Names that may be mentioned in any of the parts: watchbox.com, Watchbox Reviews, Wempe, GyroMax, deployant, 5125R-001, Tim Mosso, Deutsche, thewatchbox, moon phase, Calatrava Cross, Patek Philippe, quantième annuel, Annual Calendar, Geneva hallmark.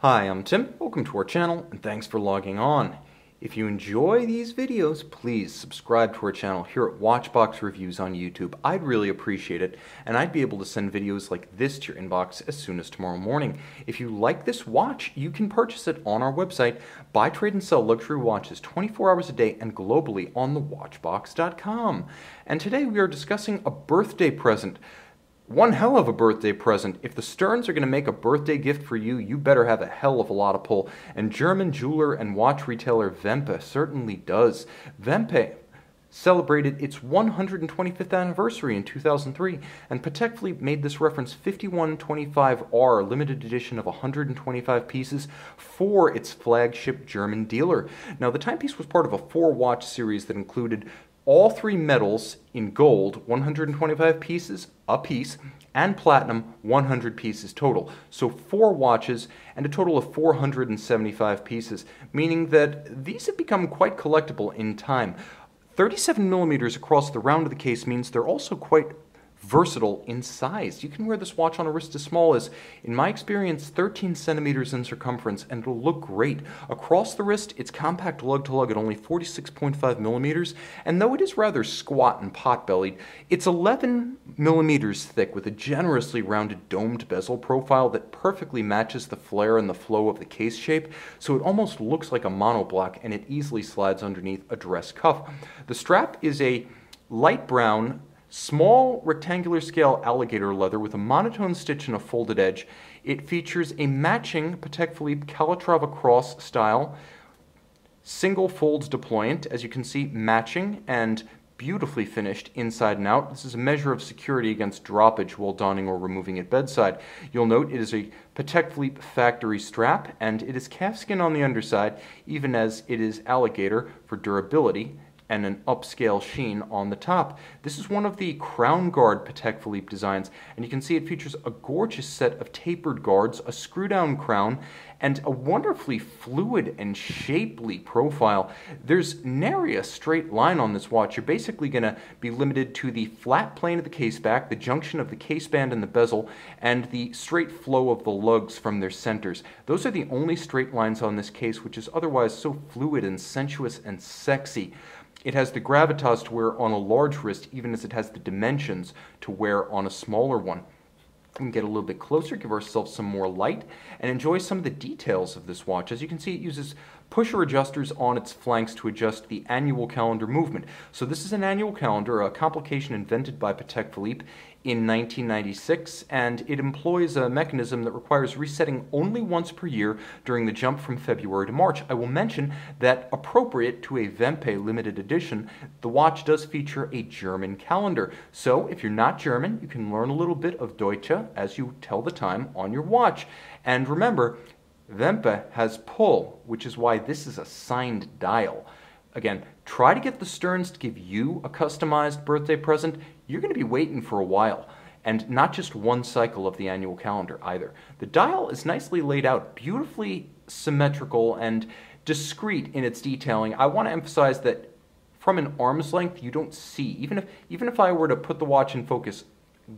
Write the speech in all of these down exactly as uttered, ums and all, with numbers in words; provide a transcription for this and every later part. Hi, I'm Tim. Welcome to our channel and thanks for logging on. If you enjoy these videos, please subscribe to our channel here at Watchbox Reviews on YouTube. I'd really appreciate it, and I'd be able to send videos like this to your inbox as soon as tomorrow morning. If you like this watch, you can purchase it on our website. Buy, trade, and sell luxury watches twenty-four hours a day and globally on the watchbox dot com. And today we are discussing a birthday present. One hell of a birthday present. If the Stearns are going to make a birthday gift for you, you better have a hell of a lot of pull. And German jeweler and watch retailer Wempe certainly does. Wempe celebrated its one hundred twenty-fifth anniversary in two thousand three, and Patek Philippe made this reference fifty-one twenty-five R, limited edition of one hundred twenty-five pieces for its flagship German dealer. Now, the timepiece was part of a four-watch series that included all three medals in gold, one hundred twenty-five pieces a piece, and platinum, one hundred pieces total. So four watches and a total of four hundred seventy-five pieces, meaning that these have become quite collectible in time. thirty-seven millimeters across the round of the case means they're also quite versatile in size. You can wear this watch on a wrist as small as, in my experience, thirteen centimeters in circumference, and it'll look great. Across the wrist, it's compact lug to lug at only forty-six point five millimeters, and though it is rather squat and pot-bellied, it's eleven millimeters thick with a generously rounded domed bezel profile that perfectly matches the flare and the flow of the case shape, so it almost looks like a monoblock, and it easily slides underneath a dress cuff. The strap is a light brown, small rectangular scale alligator leather with a monotone stitch and a folded edge. It features a matching Patek Philippe Calatrava Cross style single folds deployant, as you can see, matching and beautifully finished inside and out. This is a measure of security against droppage while donning or removing at bedside. You'll note it is a Patek Philippe factory strap, and it is calfskin on the underside, even as it is alligator for durability, and an upscale sheen on the top. This is one of the crown guard Patek Philippe designs, and you can see it features a gorgeous set of tapered guards, a screw-down crown, and a wonderfully fluid and shapely profile. There's nary a straight line on this watch. You're basically gonna be limited to the flat plane of the case back, the junction of the case band and the bezel, and the straight flow of the lugs from their centers. Those are the only straight lines on this case, which is otherwise so fluid and sensuous and sexy. It has the gravitas to wear on a large wrist, even as it has the dimensions to wear on a smaller one. We can get a little bit closer, give ourselves some more light, and enjoy some of the details of this watch. As you can see, it uses pusher adjusters on its flanks to adjust the annual calendar movement. So this is an annual calendar, a complication invented by Patek Philippe in nineteen ninety-six, and it employs a mechanism that requires resetting only once per year during the jump from February to March. I will mention that, appropriate to a Wempe limited edition, the watch does feature a German calendar. So if you're not German, you can learn a little bit of Deutsche as you tell the time on your watch. And remember, Wempe has pull, which is why this is a signed dial. Again, try to get the Stearns to give you a customized birthday present. You're going to be waiting for a while, and not just one cycle of the annual calendar either. The dial is nicely laid out, beautifully symmetrical and discreet in its detailing. I want to emphasize that from an arm's length, you don't see. Even if, even if I were to put the watch in focus,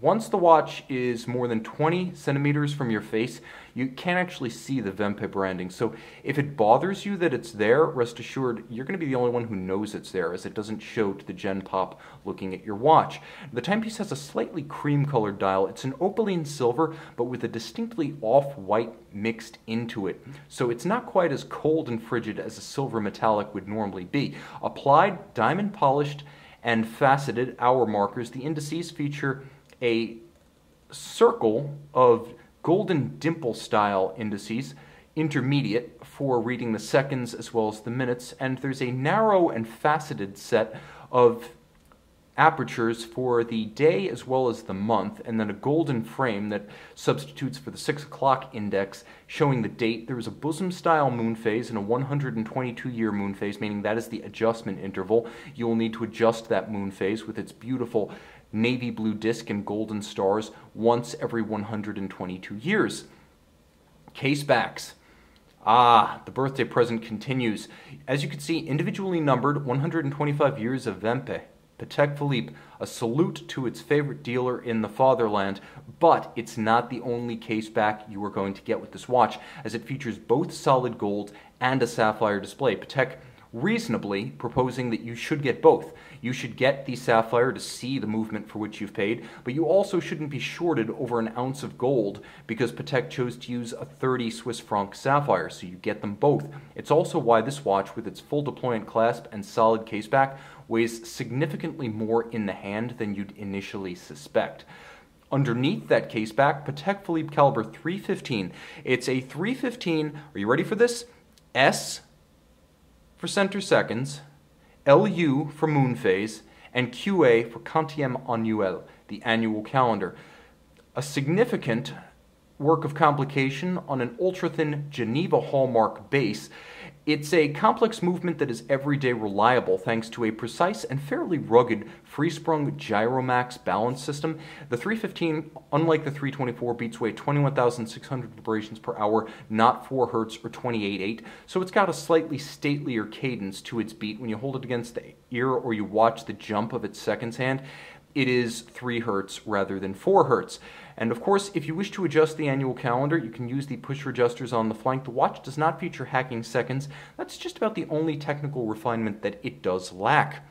once the watch is more than twenty centimeters from your face, you can't actually see the Wempe branding. So if it bothers you that it's there, rest assured you're going to be the only one who knows it's there, as it doesn't show to the gen pop looking at your watch. The timepiece has a slightly cream-colored dial. It's an opaline silver, but with a distinctly off-white mixed into it. So it's not quite as cold and frigid as a silver metallic would normally be. Applied, diamond-polished, and faceted hour markers. The indices feature a circle of golden dimple style indices, intermediate for reading the seconds as well as the minutes, and there's a narrow and faceted set of apertures for the day as well as the month, and then a golden frame that substitutes for the six o'clock index showing the date. There is a bosom style moon phase and a one hundred twenty-two year moon phase, meaning that is the adjustment interval. You will need to adjust that moon phase with its beautiful navy blue disc and golden stars once every one hundred twenty-two years. Case backs. Ah, the birthday present continues. As you can see, individually numbered one hundred twenty-five years of Wempe. Patek Philippe, a salute to its favorite dealer in the fatherland, but it's not the only case back you are going to get with this watch, as it features both solid gold and a sapphire display. Patek reasonably proposing that you should get both. You should get the sapphire to see the movement for which you've paid, but you also shouldn't be shorted over an ounce of gold because Patek chose to use a thirty Swiss franc sapphire, so you get them both. It's also why this watch, with its full deployant clasp and solid case back, weighs significantly more in the hand than you'd initially suspect. Underneath that case back, Patek Philippe caliber three fifteen. It's a three fifteen, are you ready for this? S for center seconds, L U for moon phase, and Q A for quantième annuel, the annual calendar. A significant work of complication on an ultra-thin Geneva hallmark base. It's a complex movement that is everyday reliable thanks to a precise and fairly rugged free-sprung GyroMax balance system. The three fifteen, unlike the three twenty-four, beats away twenty-one thousand six hundred vibrations per hour, not four hertz or twenty-eight point eight, so it's got a slightly statelier cadence to its beat. When you hold it against the ear or you watch the jump of its seconds hand, it is three hertz rather than four hertz. And of course, if you wish to adjust the annual calendar, you can use the pusher adjusters on the flank. The watch does not feature hacking seconds. That's just about the only technical refinement that it does lack.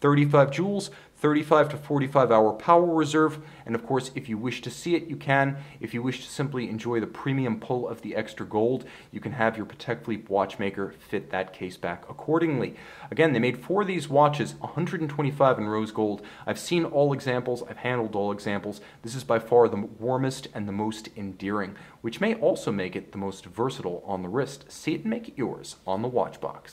thirty-five joules, thirty-five to forty-five hour power reserve, and of course, if you wish to see it, you can. If you wish to simply enjoy the premium pull of the extra gold, you can have your Patek Philippe watchmaker fit that case back accordingly. Again, they made four of these watches, one hundred twenty-five in rose gold. I've seen all examples, I've handled all examples. This is by far the warmest and the most endearing, which may also make it the most versatile on the wrist. See it and make it yours on the Watchbox.